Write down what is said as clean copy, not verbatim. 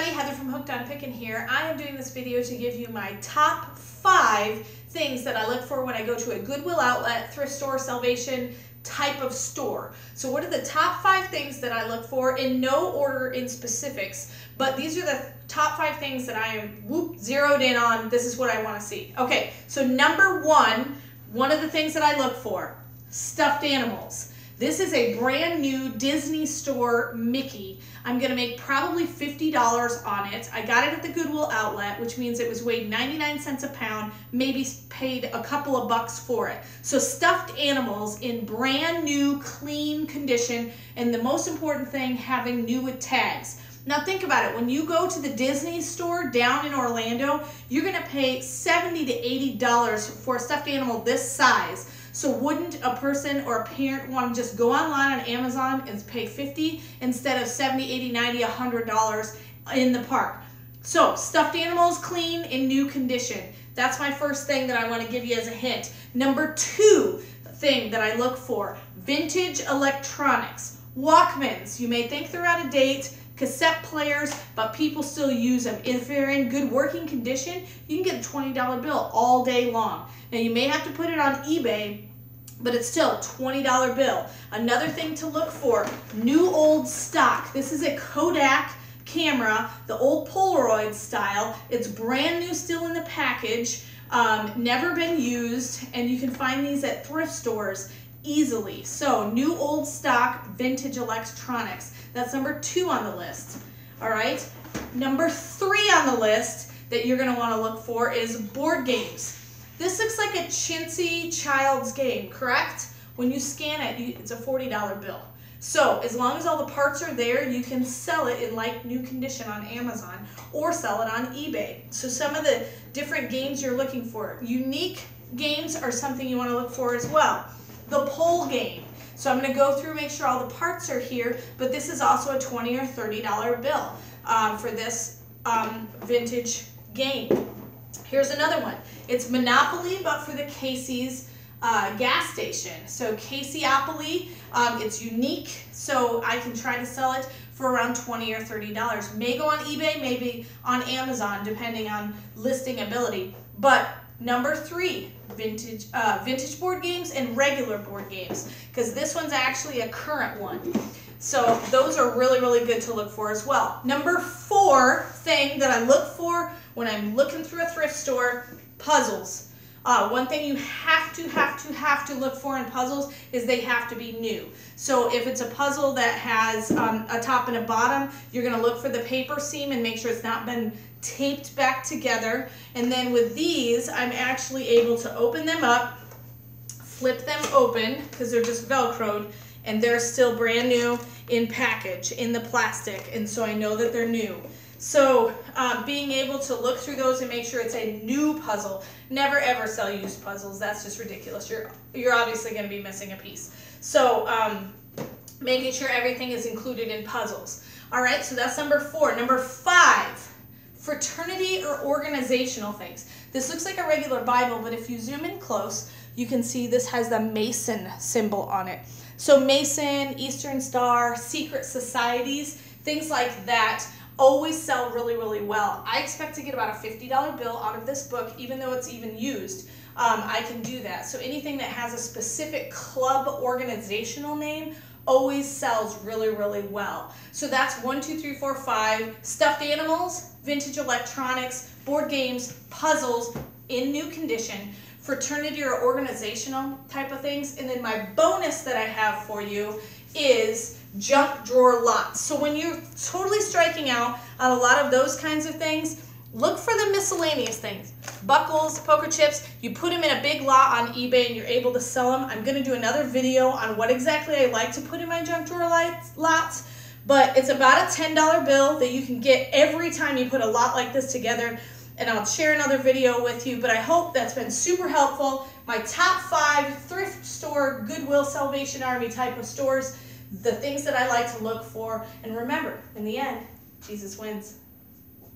everybody, Heather from Hooked on Pickin' here. I am doing this video to give you my top 5 things that I look for when I go to a Goodwill outlet, thrift store, Salvation type of store. So what are the top 5 things that I look for, in no order in specifics, but these are the top 5 things that I am zeroed in on. This is what I want to see. Okay, so number one of the things that I look for, stuffed animals. This is a brand new Disney Store Mickey. I'm gonna make probably $50 on it. I got it at the Goodwill outlet, which means it was weighed 99 cents a pound, maybe paid a couple of bucks for it. So stuffed animals in brand new, clean condition, and the most important thing, having new with tags. Now think about it, when you go to the Disney Store down in Orlando, you're gonna pay $70 to $80 for a stuffed animal this size. So wouldn't a person or a parent want to just go online on Amazon and pay $50 instead of $70, $80, $90, $100 in the park? So stuffed animals, clean in new condition. That's my first thing that I want to give you as a hint. Number 2 thing that I look for, vintage electronics. Walkmans, you may think they're out of date, cassette players, but people still use them. If they're in good working condition, you can get a $20 bill all day long. Now you may have to put it on eBay, but it's still a $20 bill. Another thing to look for, new old stock. This is a Kodak camera, the old Polaroid style. It's brand new, still in the package, never been used, and you can find these at thrift stores easily. So new old stock, vintage electronics. That's number 2 on the list. All right, number 3 on the list that you're going to want to look for is board games. This looks like a chintzy child's game, correct? When you scan it, it's a $40 bill. So as long as all the parts are there, you can sell it in like new condition on Amazon or sell it on eBay. So some of the different games you're looking for. Unique games are something you want to look for as well. The pole game. So I'm going to go through, make sure all the parts are here, but this is also a $20 or $30 bill for this vintage game. Here's another one. It's Monopoly, but for the Casey's gas station. So Caseyopoly, it's unique, so I can try to sell it for around $20 or $30. May go on eBay, maybe on Amazon, depending on listing ability. But number 3, vintage board games and regular board games, because this one's actually a current one. So those are really, really good to look for as well. Number 4 thing that I look for when I'm looking through a thrift store, puzzles. One thing you have to look for in puzzles is they have to be new. So if it's a puzzle that has a top and a bottom, you're going to look for the paper seam and make sure it's not been taped back together. And then with these, I'm actually able to open them up, flip them open because they're just Velcroed, and they're still brand new in package, in the plastic, and so I know that they're new. So being able to look through those and make sure it's a new puzzle. Never ever sell used puzzles. That's just ridiculous. You're obviously going to be missing a piece. So making sure everything is included in puzzles. All right, so that's number 4. Number 5, fraternity or organizational things. This looks like a regular Bible, but if you zoom in close, you can see this has the Mason symbol on it. So Mason, Eastern Star, secret societies, things like that always sell really, really well. I expect to get about a $50 bill out of this book, even though it's even used. I can do that. So anything that has a specific club organizational name always sells really, really well. So that's 1, 2, 3, 4, 5. Stuffed animals, vintage electronics, board games, puzzles in new condition, fraternity or organizational type of things. And then my bonus that I have for you is junk drawer lots. So when you're totally striking out on a lot of those kinds of things, look for the miscellaneous things. Buckles, poker chips, you put them in a big lot on eBay and you're able to sell them. I'm going to do another video on what exactly I like to put in my junk drawer lots, but it's about a $10 bill that you can get every time you put a lot like this together, and I'll share another video with you, but I hope that's been super helpful. My top 5 thrift store, Goodwill, Salvation Army type of stores, the things that I like to look for, and remember, in the end, Jesus wins.